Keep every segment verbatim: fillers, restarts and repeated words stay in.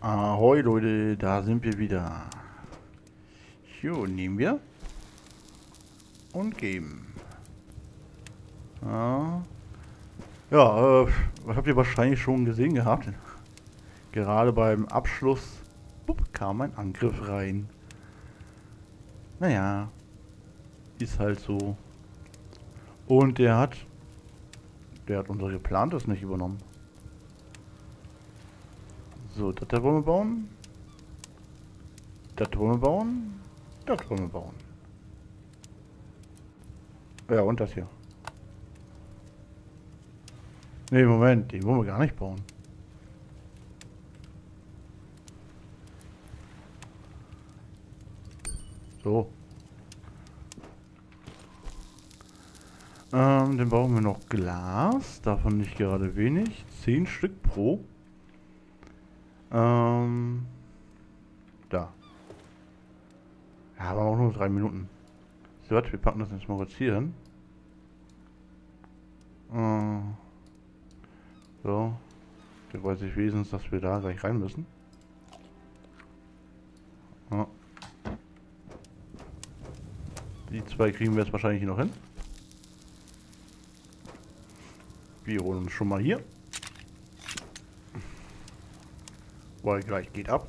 Ahoi Leute, da sind wir wieder. Jo, nehmen wir. Und geben. Ja, ja äh, habt ihr wahrscheinlich schon gesehen gehabt. Gerade beim Abschluss bup, kam ein Angriff rein. Naja, ist halt so. Und der hat, der hat unser Geplantes nicht übernommen. So, das da wollen wir bauen. Das wollen wir bauen. Das wollen wir bauen. Ja, und das hier. Ne, Moment, den wollen wir gar nicht bauen. So. Ähm, dann brauchen wir noch Glas. Davon nicht gerade wenig. Zehn Stück pro. Ähm, da. Ja, aber auch nur drei Minuten. So, warte, wir packen das ins Magazin. Ähm, so. Jetzt weiß ich wesentlich, dass wir da gleich rein müssen. Ja. Die zwei kriegen wir jetzt wahrscheinlich noch hin. Wir holen uns schon mal hier. Weil gleich geht ab.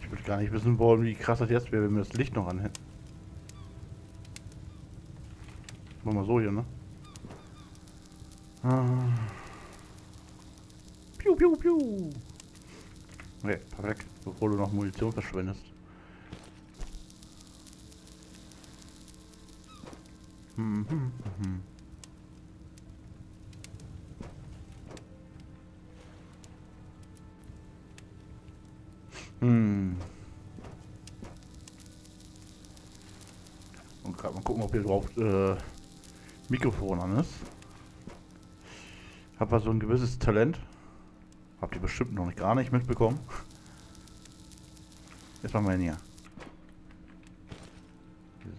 Ich würde gar nicht wissen wollen, wie krass das jetzt wäre, wenn wir das Licht noch anhätten. Machen wir so hier, ne? Ah. Piu, piu, piu. Okay, perfekt. Bevor du noch Munition verschwendest. Hm, hm, hm. Hm. Und gerade mal gucken, ob hier überhaupt äh, Mikrofon an ist. Hab also ein gewisses Talent. Habt ihr bestimmt noch nicht, gar nicht mitbekommen. Jetzt machen wir ihn hier.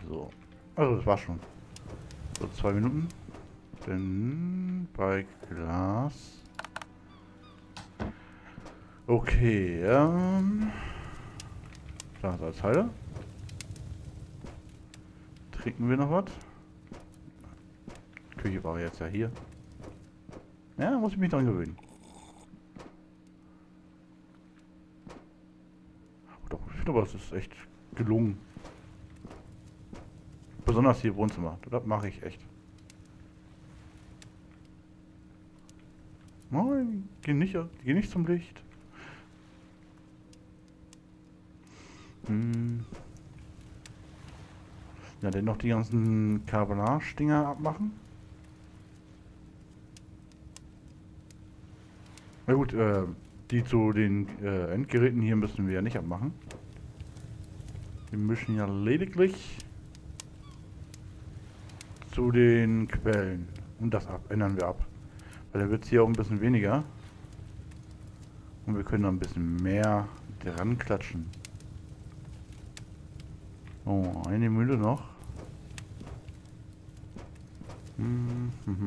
So. Also das war schon. So, zwei Minuten. Dann bei Glas. Okay, ähm. Da, Salzheile. Trinken wir noch was? Küche war jetzt ja hier. Ja, muss ich mich dran gewöhnen. Oh, doch, ich finde aber, es ist echt gelungen. Besonders hier im Wohnzimmer. Das mache ich echt. Nein, geh nicht, geh nicht zum Licht. Hm. Ja, dann noch die ganzen Carbonage-Dinger abmachen. Na gut, äh, die zu den äh, Endgeräten hier müssen wir ja nicht abmachen. Wir mischen ja lediglich zu den Quellen. Und das ab, ändern wir ab. Weil dann wird es hier auch ein bisschen weniger. Und wir können noch ein bisschen mehr dran klatschen. Oh, eine Mühle noch. Hm, mhm.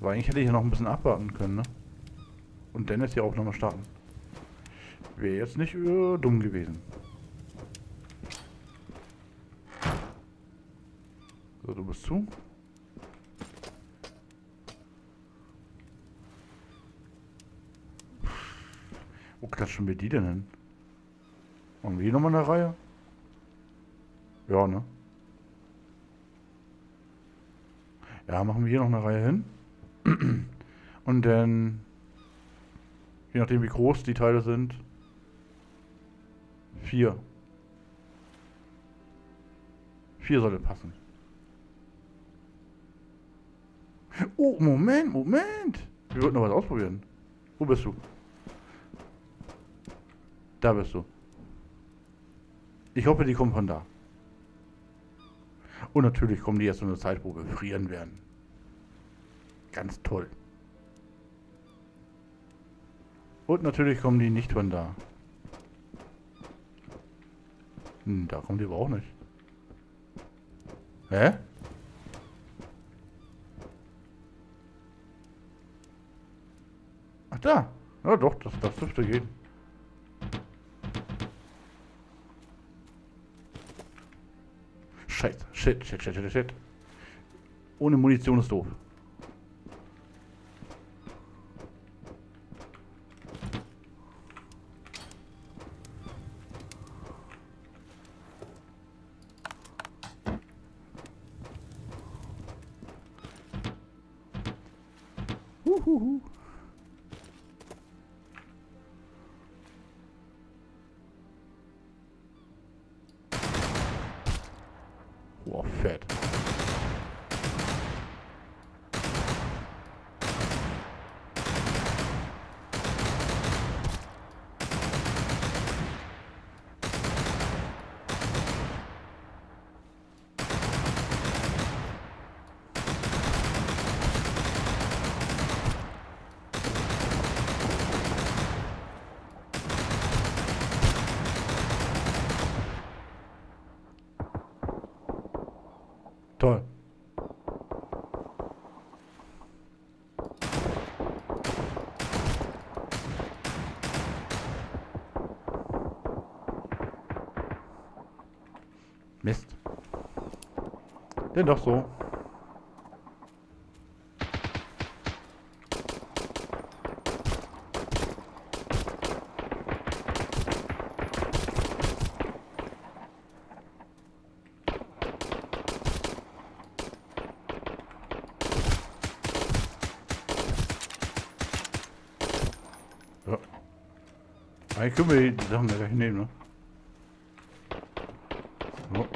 Aber eigentlich hätte ich ja noch ein bisschen abwarten können, ne? Und Dennis ja auch nochmal starten. Wäre jetzt nicht äh, dumm gewesen. So, du bist zu. Wo klatschen wir die denn hin? Machen wir hier nochmal eine Reihe? Ja, ne? Ja, machen wir hier noch eine Reihe hin. Und dann, je nachdem wie groß die Teile sind, vier. Vier sollte passen. Oh, Moment, Moment! Wir wollten noch was ausprobieren. Wo bist du? Da bist du. Ich hoffe, die kommen von da. Und natürlich kommen die jetzt in eine Zeit, wo wir frieren werden. Ganz toll. Und natürlich kommen die nicht von da. Hm, da kommen die aber auch nicht. Hä? Ach da. Ja doch, das, das dürfte gehen. Scheiße. Shit, shit, shit, shit, shit. Ohne Munition ist doof. Uhuhu. Boah, fett. Toll. Mist. Denn doch so. Eigentlich können wir die Sachen gleich nehmen, ne? So.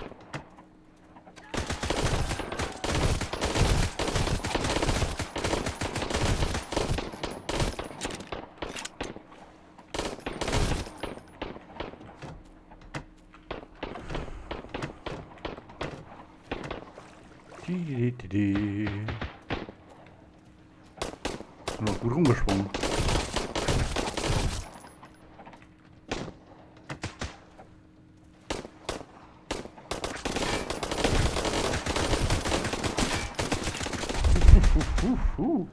Die, die, die. Sind noch gut rumgesprungen. Uh, uh.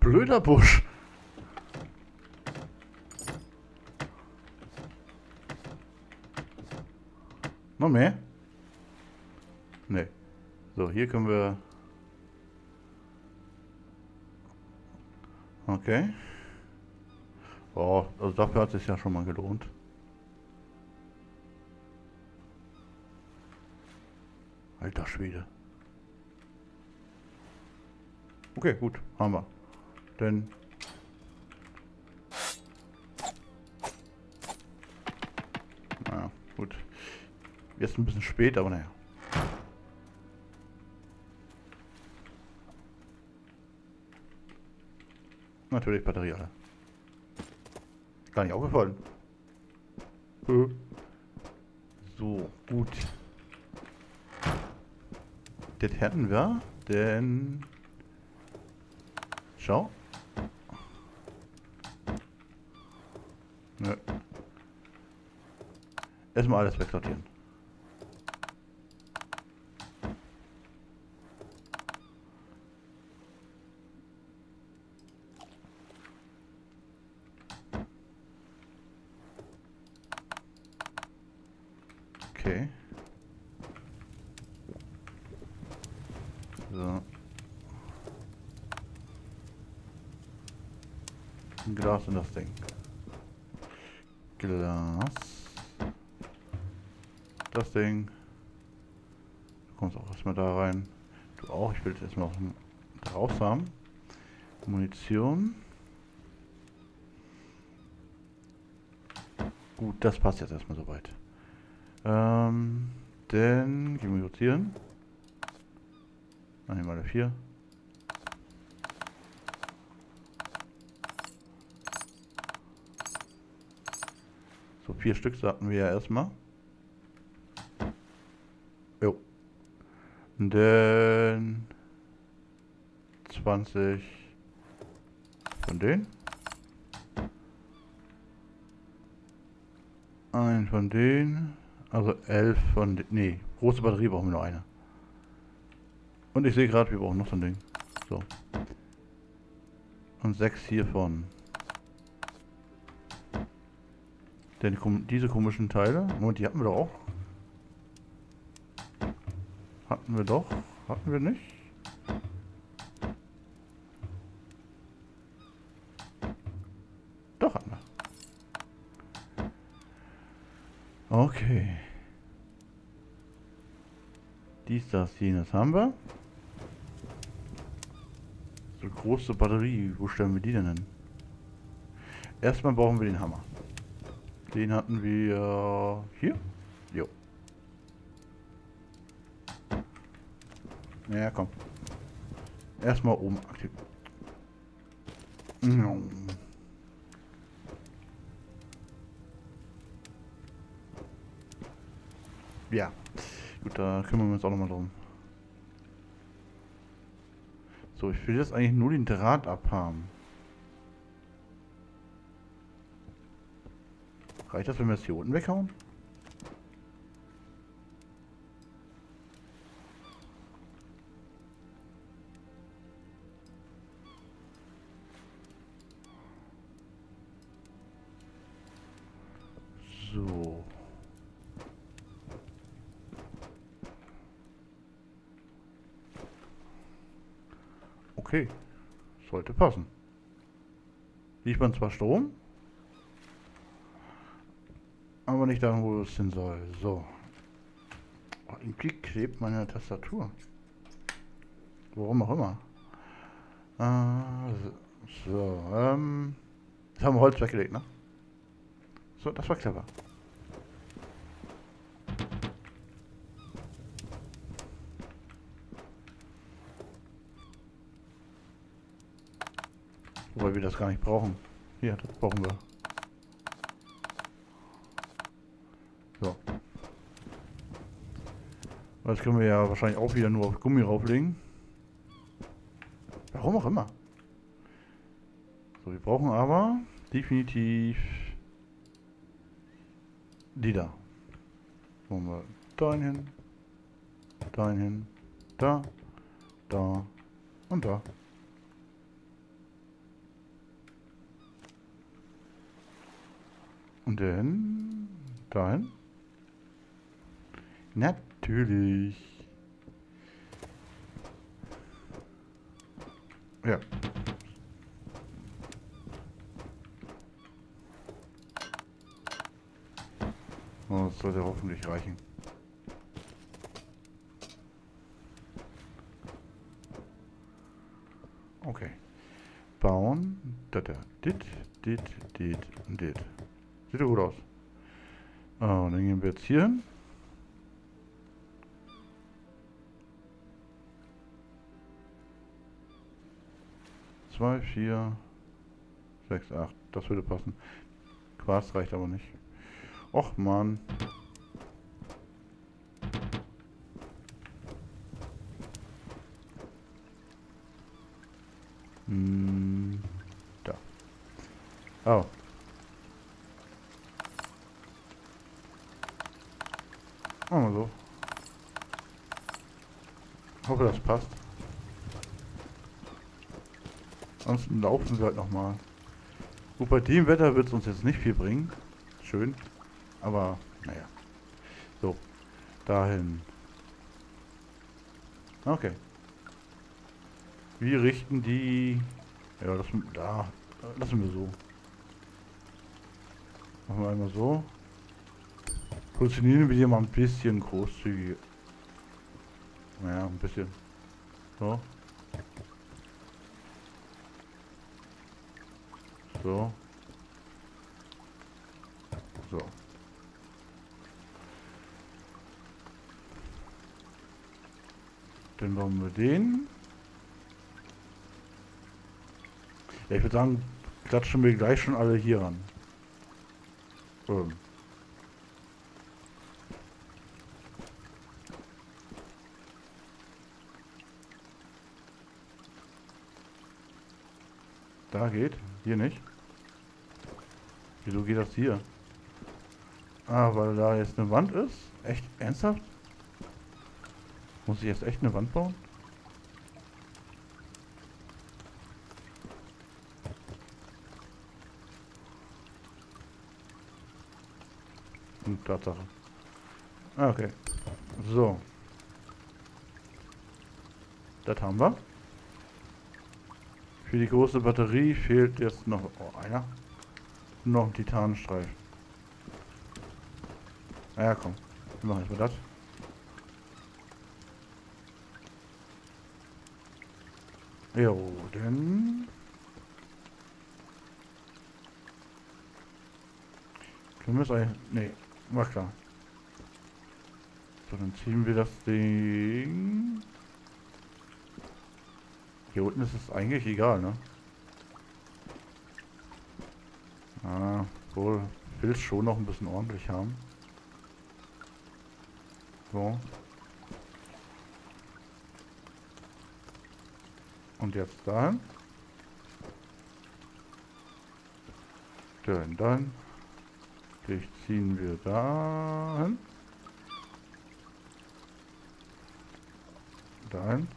Blöder Busch. Noch mehr? Ne. So, hier können wir... Okay. Oh, also dafür hat es sich ja schon mal gelohnt. Alter Schwede. Okay, gut. Haben wir. Denn na gut. Jetzt ein bisschen spät, aber naja. Natürlich Batterie alle. Gar nicht aufgefallen. So, gut. Das hätten wir, denn schau. Nö. Erstmal alles wegsortieren. Okay. So. Ein Glas und das Ding. Glas. Das Ding. Du kommst auch erstmal da rein. Du auch. Ich will es erstmal drauf haben. Munition. Gut, das passt jetzt erstmal soweit. Ähm. Dann gehen wir sortieren. Nein, mal der vier. So, vier Stück hatten wir ja erstmal. Jo. Und dann zwanzig von denen. Ein von denen. Also elf von denen. Nee, große Batterie brauchen wir noch eine. Und ich sehe gerade, wir brauchen noch so ein Ding. So. Und sechs hiervon. Denn diese komischen Teile. Moment, die hatten wir doch auch. Hatten wir doch. Hatten wir nicht. Doch hatten wir. Okay. Dies, das, jenes haben wir. So große Batterie. Wo stellen wir die denn hin? Erstmal brauchen wir den Hammer. Den hatten wir hier. Jo. Ja, komm. Erstmal oben aktiv. Ja. Gut, da kümmern wir uns auch nochmal drum. So, ich will jetzt eigentlich nur den Draht abhaben. Reicht das, wenn wir das hier unten weghauen? So. Okay. Sollte passen. Liegt man zwar Strom? Aber nicht daran, wo es hin soll. So. Oh, irgendwie klebt meine Tastatur. Warum auch immer. Äh, so, ähm. Jetzt haben wir Holz weggelegt, ne? So, das war clever. Wobei wir das gar nicht brauchen. Ja, das brauchen wir. So. Das können wir ja wahrscheinlich auch wieder nur auf Gummi rauflegen. Warum auch immer. So, wir brauchen aber definitiv die da. Machen wir dahin hin, dahin hin, da, da und da. Und dann dahin. Natürlich. Ja. Oh, das sollte hoffentlich reichen. Okay. Bauen. Da, da. Dit, dit, dit und dit. Sieht ja gut aus. Ah, und dann gehen wir jetzt hier hin. zwei, vier, sechs, acht. Das würde passen. Quarz reicht aber nicht. Och man. Hm, da. Oh. Machen wir so. Ich hoffe, das passt. Ansonsten laufen wir halt nochmal. Gut, bei dem Wetter wird es uns jetzt nicht viel bringen. Schön. Aber, naja. So. Dahin. Okay. Wir richten die... Ja, das... Da. Lassen wir so. Machen wir einmal so. Positionieren wir hier mal ein bisschen großzügig. Naja, ein bisschen. So. So. So. Dann bauen wir den. Ja, ich würde sagen, klatschen wir gleich schon alle hier ran. Ähm. Da geht. Hier nicht. Wieso geht das hier? Ah, weil da jetzt eine Wand ist? Echt? Ernsthaft? Muss ich jetzt echt eine Wand bauen? Hm, Tatsache. Ah, okay. So. Das haben wir. Für die große Batterie fehlt jetzt noch oh, einer. Noch ein Titanstreif. Na ja, komm. Wir machen erstmal das. Jo, denn... Können wir es eigentlich... Nee, war klar. So, dann ziehen wir das Ding... Hier unten ist es eigentlich egal, ne? Ah, wohl. Will es schon noch ein bisschen ordentlich haben. So. Und jetzt dahin. Dann, dann. Durchziehen wir dahin. Dahin.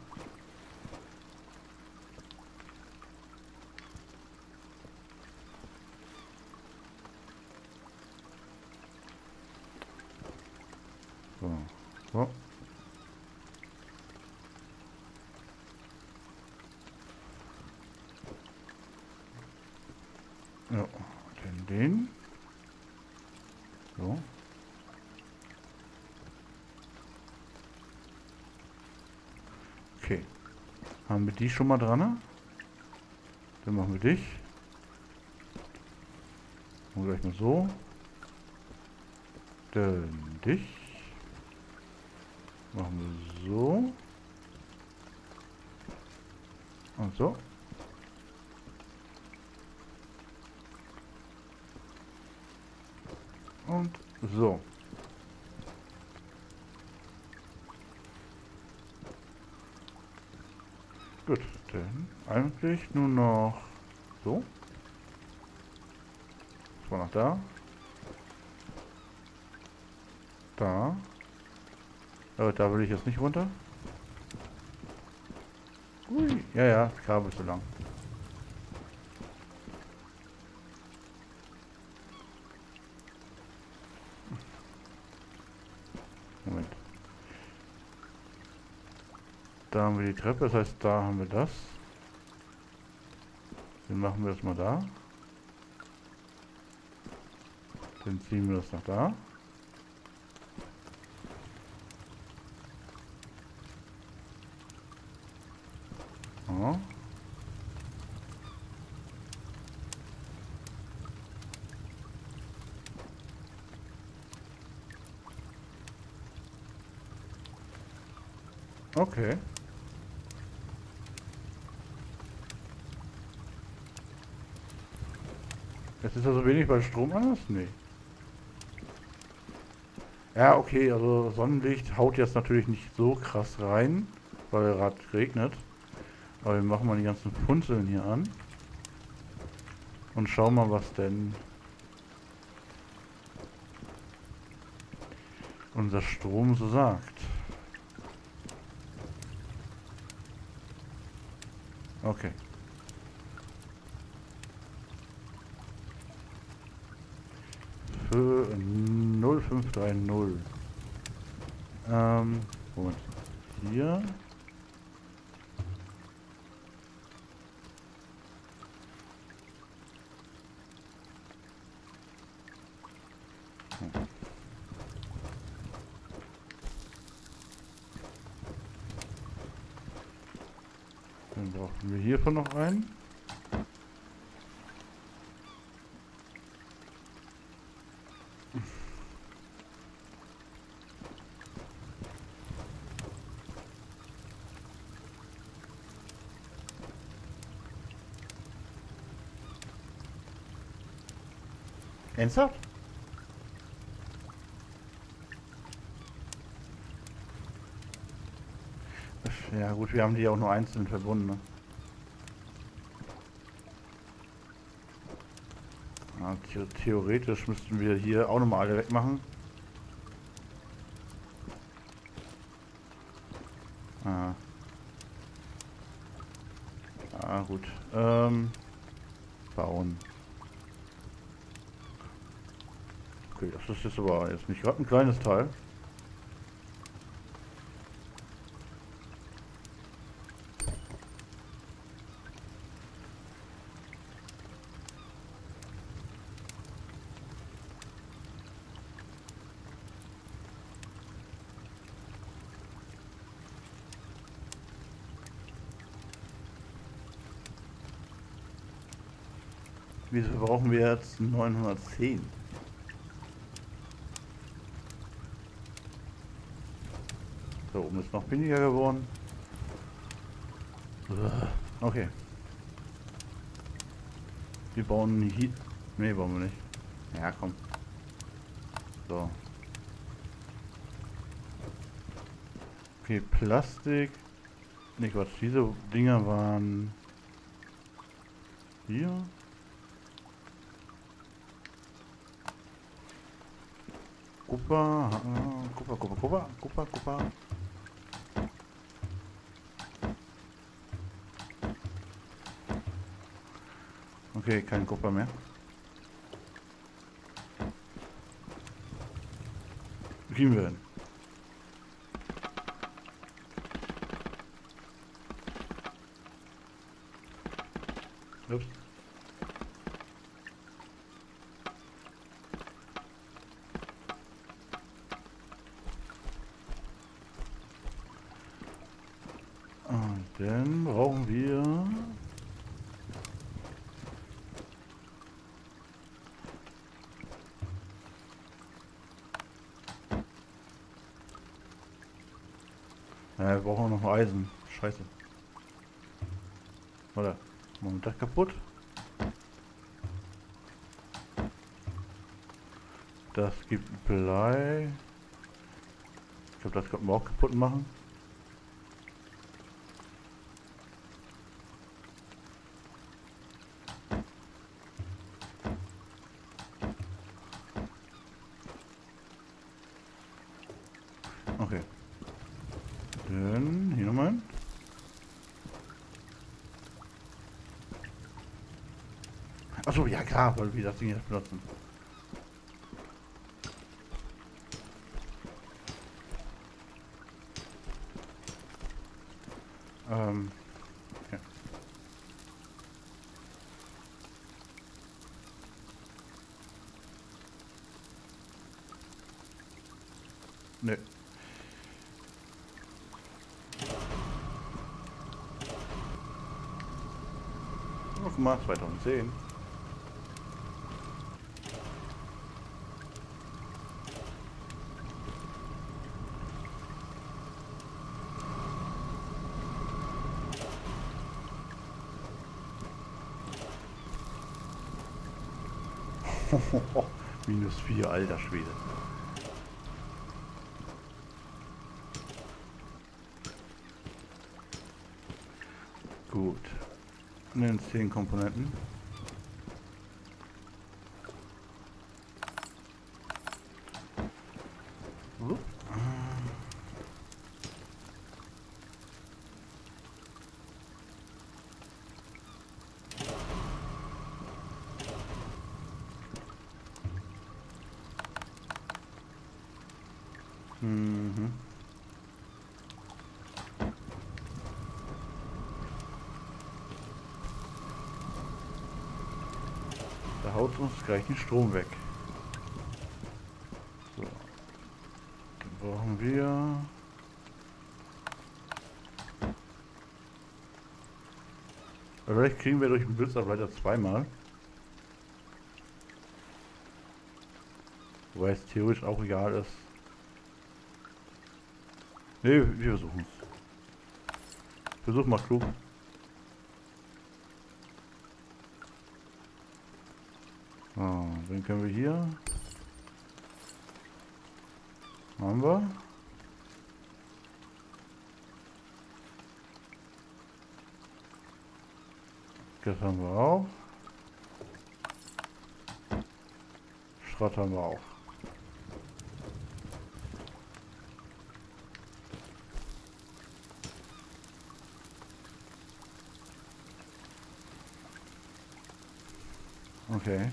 So. So. Ja, dann den. So. Okay. Haben wir die schon mal dran? Ne? Dann machen wir dich. Und gleich mal so. Dann dich. Machen wir so. Und so. Und so. Gut, dann eigentlich nur noch so. Das war noch da. Da. Aber da will ich jetzt nicht runter. Ui. Ja, ja, das Kabel ist zu lang. Moment. Da haben wir die Treppe, das heißt, da haben wir das. Dann machen wir das mal da. Dann ziehen wir das nach da. Okay. Jetzt ist also wenig, weil Strom an ist? Nee. Ja, okay, also Sonnenlicht haut jetzt natürlich nicht so krass rein, weil gerade regnet. Aber wir machen mal die ganzen Funzeln hier an. Und schauen mal, was denn unser Strom so sagt. Okay. Für null fünf drei null. Ähm, Moment. Hier. Dann brauchen wir hiervon noch einen. Ernsthaft? Ja gut, wir haben die auch nur einzeln verbunden, ne? Ja, the theoretisch müssten wir hier auch nochmal alle wegmachen. Ah. Ah gut. Ähm. Bauen. Okay, das ist jetzt aber jetzt nicht gerade ein kleines Teil. Wieso brauchen wir jetzt neunhundertzehn? Da oben ist noch weniger geworden. Okay. Wir bauen hier... Ne, bauen wir nicht. Ja, komm. So. Okay, Plastik. Ne, Quatsch. Diese Dinger waren... Hier. Kupfer, Kupfer, Kupfer, Kupfer, Kupfer, Kupfer. Okay, kein Kupfer mehr. Gehen wir hin. Ups. Dann brauchen wir ja, wir brauchen noch Eisen. Scheiße. Warte, machen wir das kaputt? Das gibt Blei. Ich glaube, das könnten wir auch kaputt machen. Okay. Dann hier nochmal. Achso, ja klar, weil wir das Ding jetzt benutzen. Ähm. Ja. Nö. zweitausendzehn. Minus vier, alter Schwede. Gut. Nehmen zehn Komponenten. Uh. Mhm. Haut uns gleich den Strom weg. So. Dann brauchen wir... Vielleicht kriegen wir durch den Blitzableiter zweimal. Wobei es theoretisch auch egal ist. Ne, wir versuchen es. Versuch mal klug. So, wen können wir hier? Haben wir? Das haben wir auch. Schrott haben wir auch. Okay.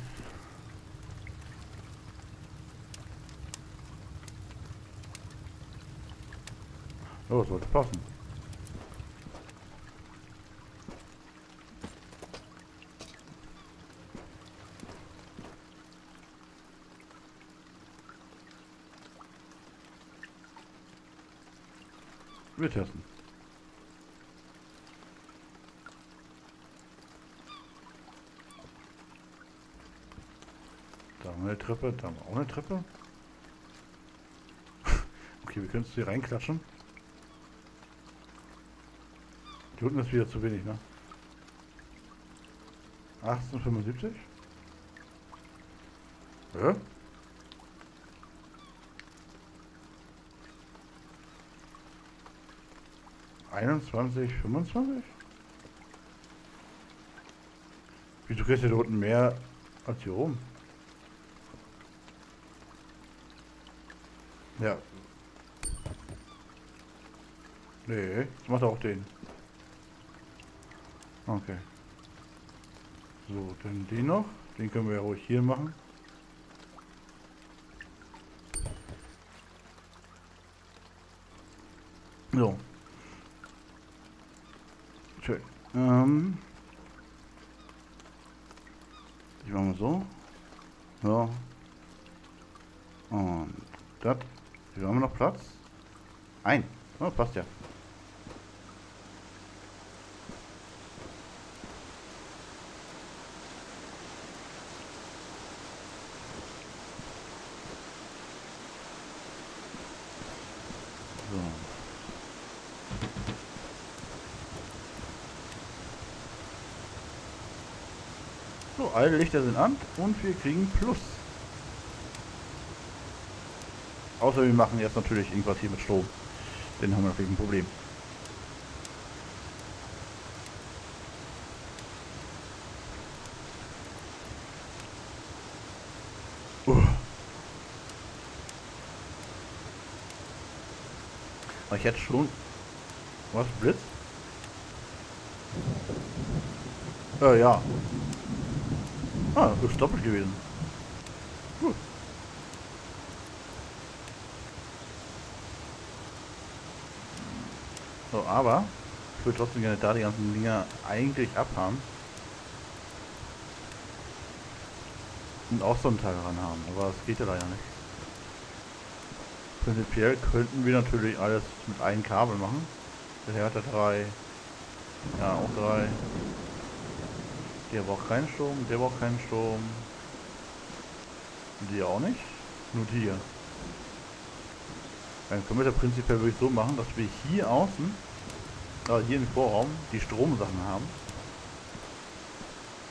Oh, sollte passen. Wir testen. Da haben wir eine Treppe, da haben wir auch eine Treppe. Okay, wir können es hier reinklatschen. Hier unten ist wieder zu wenig, ne? achtzehn fünfundsiebzig? Ja? einundzwanzig fünfundzwanzig? Wieso kriegst du da unten mehr als hier oben? Ja. Nee, das macht auch den. Okay. So, dann den noch. Den können wir ja ruhig hier machen. So. Schön. Ähm. Ich mache mal so. So. Und das. Hier haben wir noch Platz. Ein. Oh, passt ja. So, alle Lichter sind an und wir kriegen Plus. Außer wir machen jetzt natürlich irgendwas hier mit Strom. Den haben wir natürlich ein Problem. Ich hätte schon... Was? Blitz? Äh, ja. Ah, das ist doppelt gewesen. Gut. So, aber... Ich würde trotzdem gerne da die ganzen Dinger eigentlich abhaben. Und auch so einen Teil ran haben, aber das geht ja leider nicht. Prinzipiell könnten wir natürlich alles mit einem Kabel machen. Der hat da drei. Ja, auch drei. Der braucht keinen Strom, der braucht keinen Strom. Die auch nicht. Nur die. Dann können wir das prinzipiell wirklich so machen, dass wir hier außen, also hier im Vorraum, die Stromsachen haben.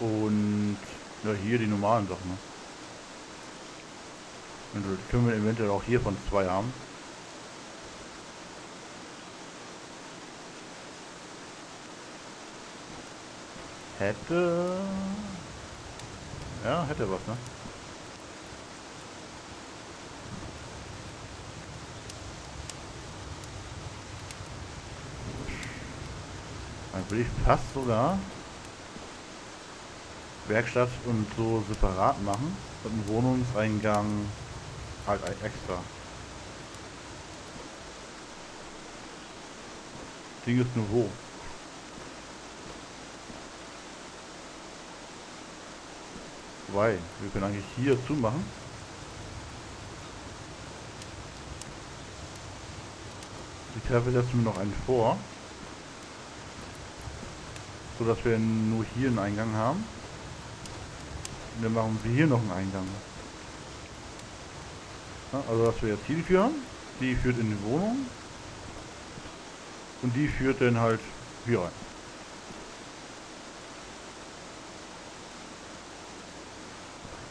Und ja, hier die normalen Sachen. Und das können wir eventuell auch hier von zwei haben. Hätte... Ja, hätte was, ne? Dann würde ich fast sogar Werkstatt und so separat machen. Und einen Wohnungseingang halt extra. Ding ist nur wo. Weil wir können eigentlich hier zumachen. Die Treppe setzen wir noch einen vor. So dass wir nur hier einen Eingang haben. Und dann machen wir hier noch einen Eingang. Also dass wir jetzt hier die Tür haben, die führt in die Wohnung und die führt dann halt hier rein.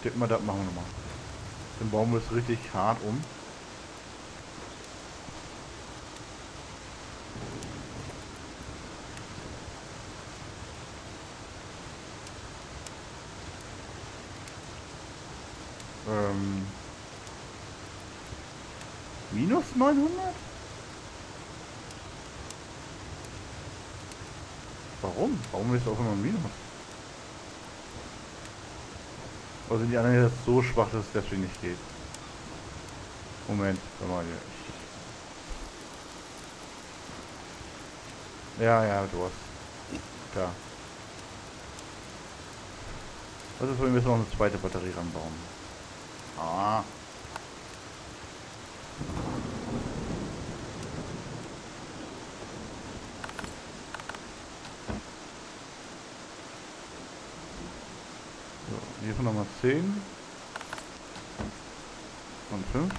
Tippen wir das, machen wir nochmal. Den Baum ist richtig hart um. Ähm. Minus neunhundert? Warum? Warum ist auch immer ein Minus? Oder sind die anderen jetzt so schwach, dass es deswegen nicht geht? Moment, warte mal hier. Ja, ja, du hast. Da. Also vorhin müssen wir noch eine zweite Batterie ranbauen. Ah. Hiervon nochmal zehn und fünf.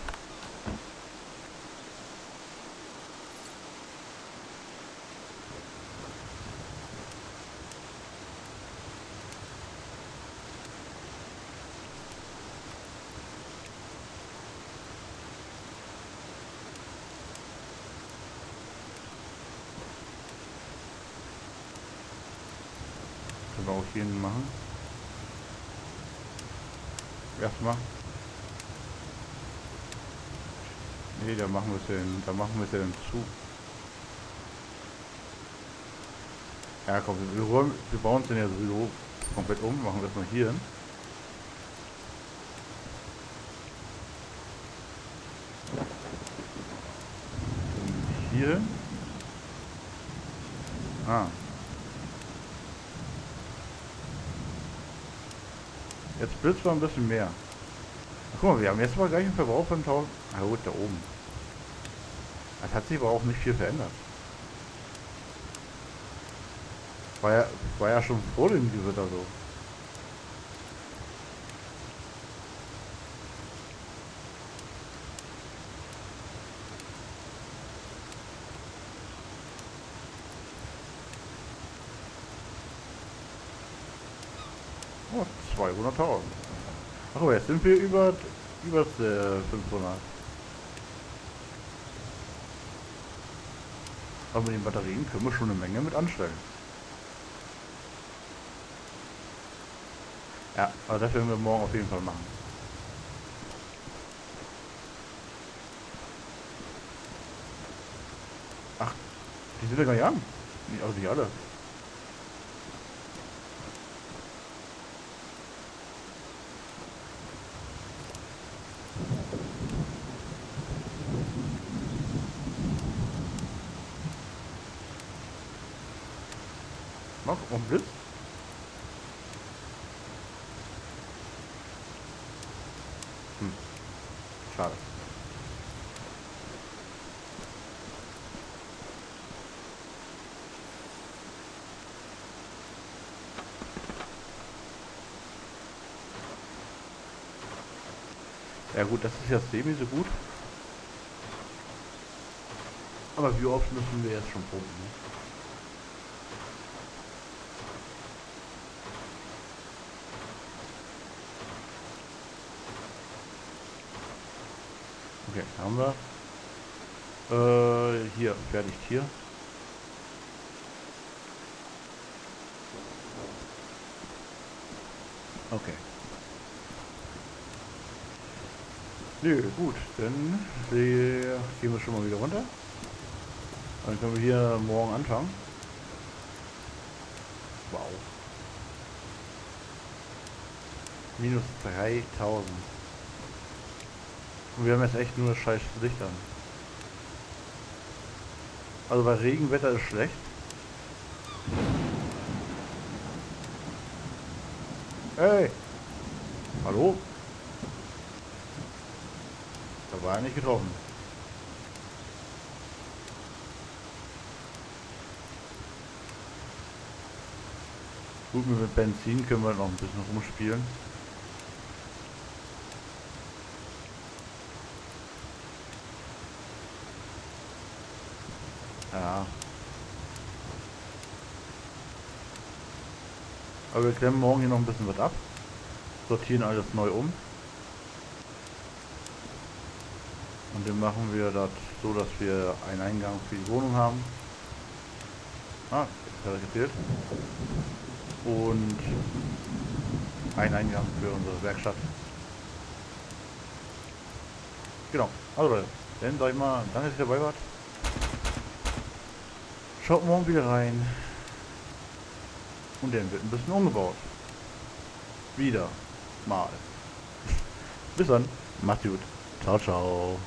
Können wir auch hier machen. Erstmal. Nee, da machen wir es denn, da machen wir es denn zu. Ja komm, wir, räumen, wir bauen es denn ja sowieso komplett um, machen wir das mal hier hin. Und hier hin. Ah. Jetzt blitzt mal ein bisschen mehr. Ach, guck mal, wir haben jetzt mal gleich einen Verbrauch von tausend. Na gut, da oben. Das hat sich aber auch nicht viel verändert. War ja, war ja schon vor dem Gewitter so. zweihunderttausend. Ach, aber jetzt sind wir über, über äh, fünfhundert. Aber mit den Batterien können wir schon eine Menge mit anstellen. Ja, aber das werden wir morgen auf jeden Fall machen. Ach, die sind ja gar nicht an. Also nicht alle. Und Blitz? Hm. Schade. Ja gut, das ist ja semi so gut. Aber wie oft müssen wir jetzt schon proben? Ne? Okay, haben wir. Äh, hier, fertig hier. Okay. Nö, gut, dann gehen wir schon mal wieder runter. Dann können wir hier morgen anfangen. Wow. Minus dreitausend. Und wir haben jetzt echt nur scheiß Licht an. Also bei Regenwetter ist schlecht. Hey! Hallo? Da war er nicht getroffen. Gut, mit Benzin können wir noch ein bisschen rumspielen. Ja. Aber wir klemmen morgen hier noch ein bisschen was ab. sortieren alles neu um. Und dann machen wir das so, dass wir einen Eingang für die Wohnung haben. Ah, das hat gefehlt. Und einen Eingang für unsere Werkstatt. Genau. Also Leute, dann sag ich mal, danke, dass ihr dabei wart. Schaut morgen wieder rein. Und dann wird ein bisschen umgebaut. Wieder mal. Bis dann. Macht's gut. Ciao, ciao.